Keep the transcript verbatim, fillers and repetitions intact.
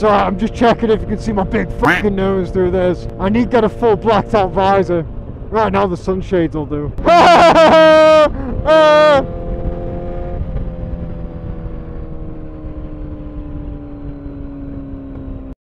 It's alright, I'm just checking if you can see my big fucking nose through this. I need to get a full blacked out visor. Right now the sunshades will do.